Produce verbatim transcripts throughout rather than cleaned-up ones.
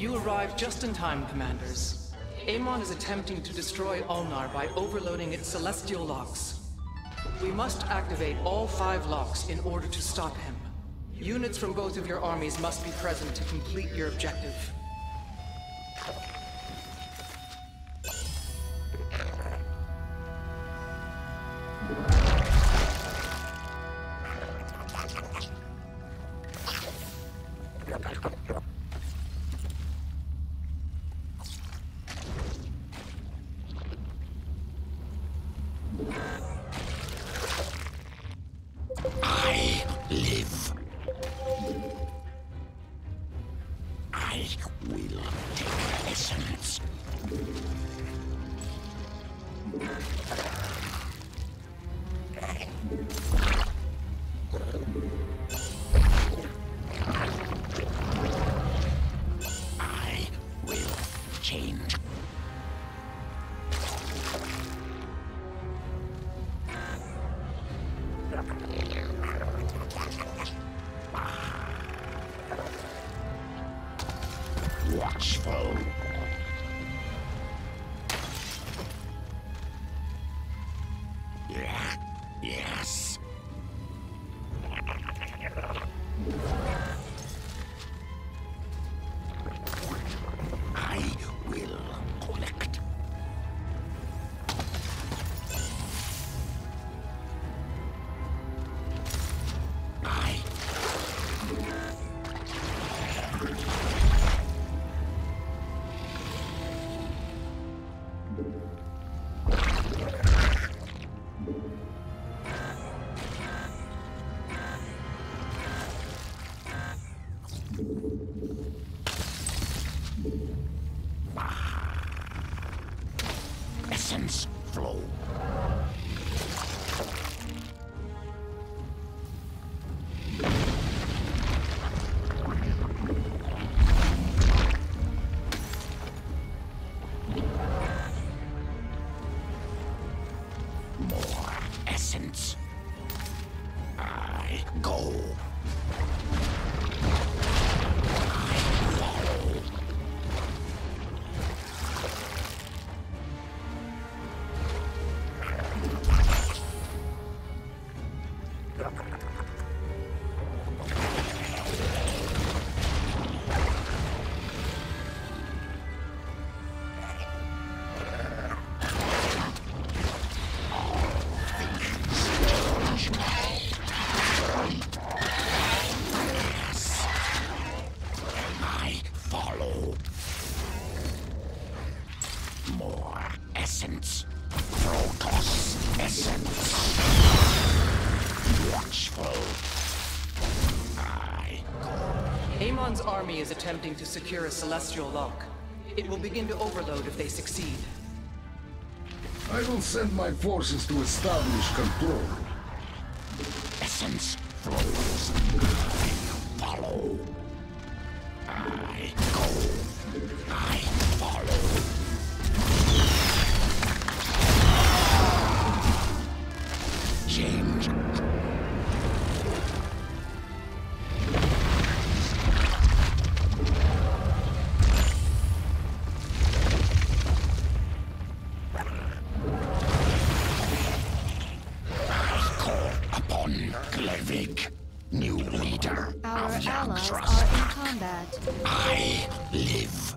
You arrived just in time, Commanders. Amon is attempting to destroy Ulnar by overloading its Celestial Locks. We must activate all five locks in order to stop him. Units from both of your armies must be present to complete your objective. Watchful. Yeah. Yes. I will collect. I. Essence flow. More essence. I go. More essence. Protoss essence. Watchful. I go. Amon's army is attempting to secure a celestial lock. It will begin to overload if they succeed. I will send my forces to establish control. Essence flows. I follow. I go. I follow. Change. I call upon Glevig, new leader Our of allies are in combat. I live.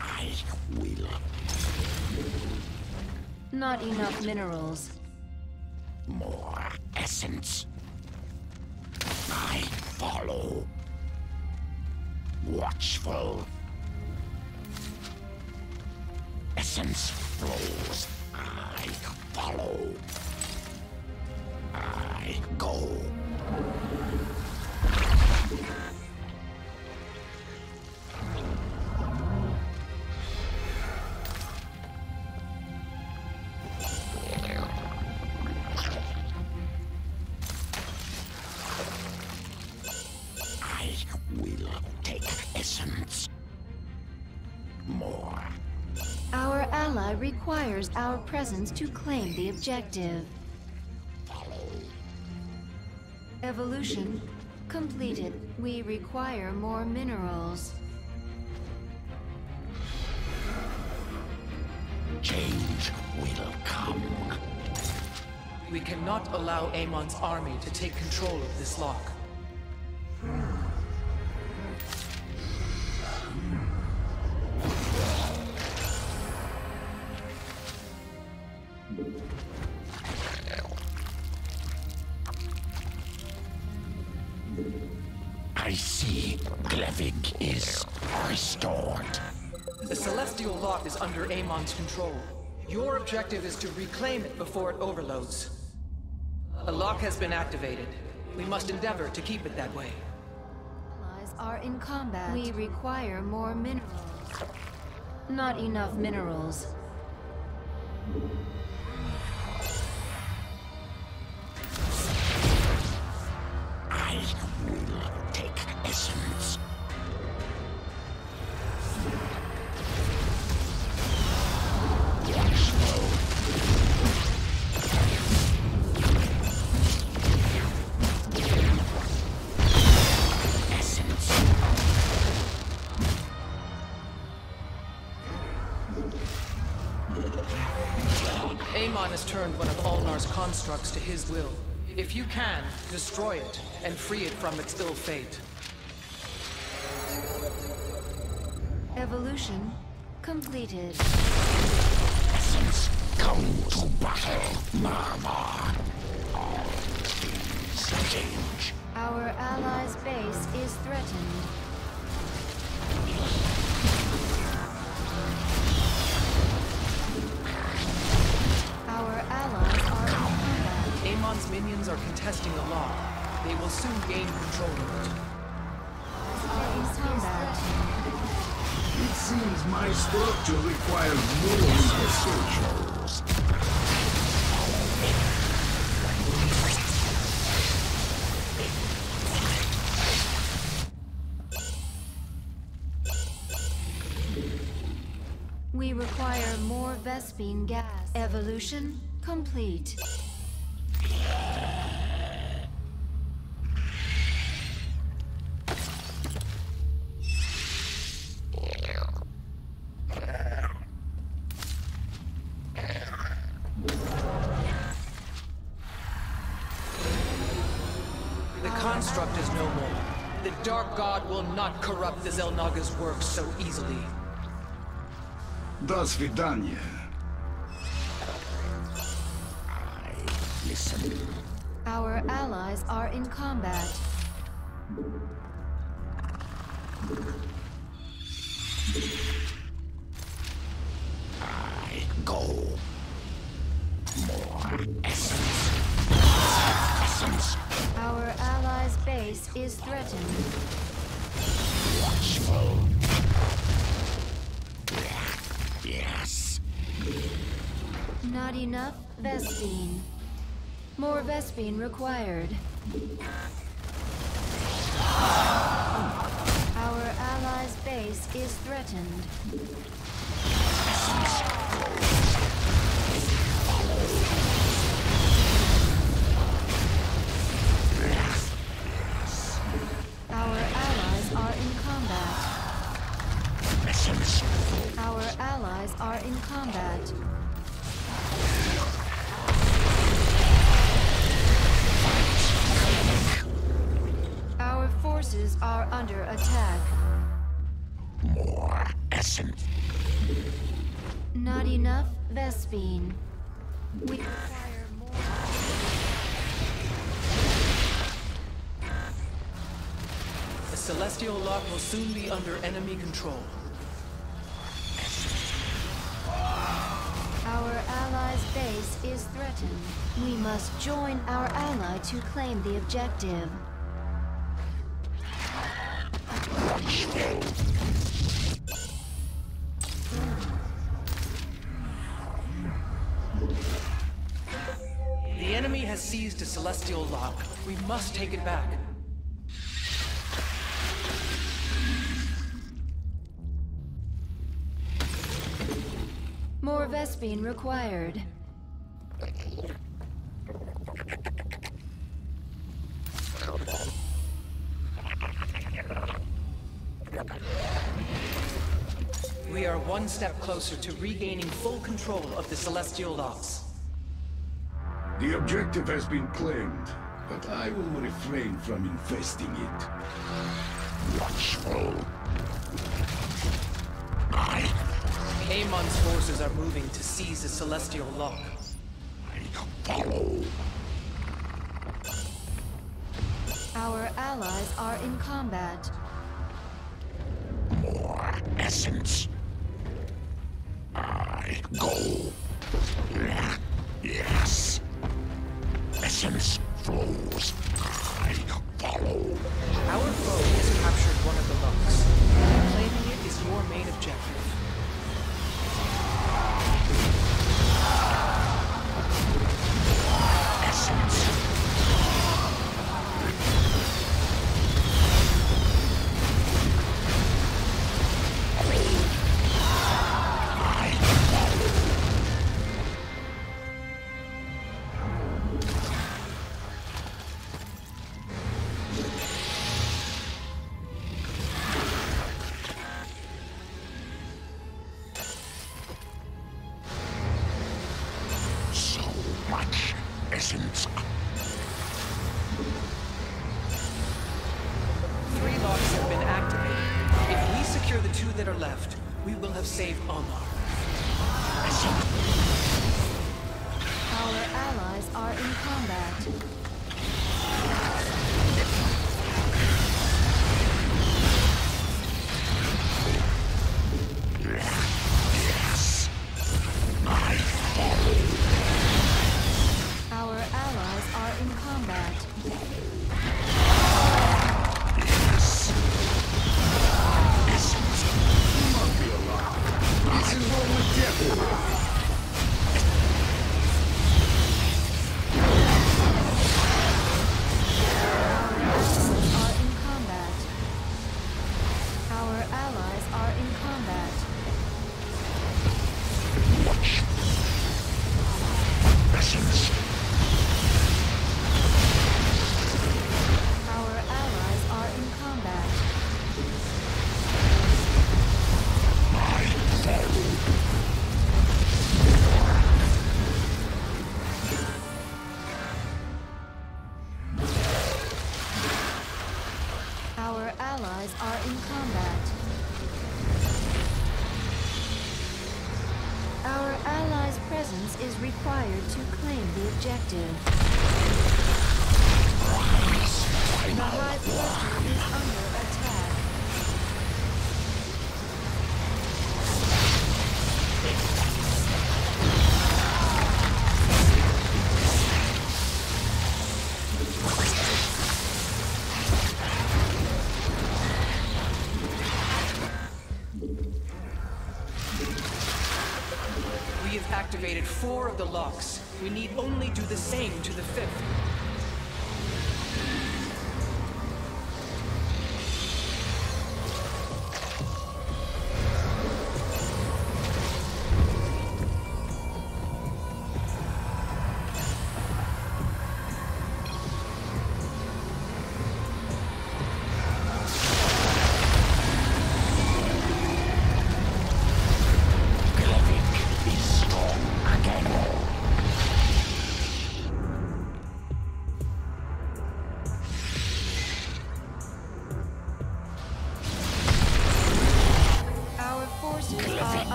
I will. Not enough minerals. More essence. I follow. Watchful. Essence flows. I follow. I go. More. Our ally requires our presence to claim the objective. Follow. Evolution Completed. We require more minerals. Change will come. We cannot allow Amon's army to take control of this lock. I see Glevig is restored. The Celestial Lock is under Amon's control. Your objective is to reclaim it before it overloads. A lock has been activated. We must endeavor to keep it that way. Allies are in combat. We require more minerals. Not enough minerals. Amon has turned one of Ulnar's constructs to his will. If you can, destroy it and free it from its ill fate. Evolution completed. Essence, come to battle, Narva. All things change. Our allies' base is threatened. Amon's minions are contesting the lock. They will soon gain control of it. It seems my structure requires more resources. We require more Vespene gas. Evolution complete. Construct is no more. The Dark God will not corrupt the Zelnaga's works so easily. До свидания. I listen. Our allies are in combat. I go. More essence. Essence. Our allies' base is threatened. Watchful. Yes. Not enough Vespene. More Vespene required. Our allies' base is threatened. Our allies are in combat. Our forces are under attack. More essence. Not enough Vespene. We require more. The Celestial Lock will soon be under enemy control. Is threatened. We must join our ally to claim the objective. The enemy has seized a Celestial Lock. We must take it back. More Vespene required. one step closer to regaining full control of the Celestial Locks. The objective has been claimed, but I will refrain from infesting it. Watchful. Amon's forces are moving to seize a Celestial Lock. I follow. Our allies are in combat. More essence. I go. Yes. Essence flows. I follow. Our foe has captured one of the locks. Claiming it is your main objective. Save Ulnar. Our allies are in combat. Yes. I follow. Our allies are in combat. Devil. Is required to claim the objective. The high fortress is under attack. Activated four of the locks. We need only do the same to the fifth.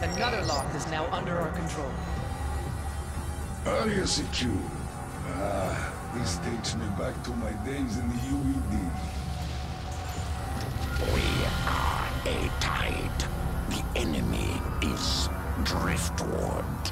Another lock is now under our control. Area secure. Ah, this takes me back to my days in the U E D. We are a tide. The enemy is driftwood.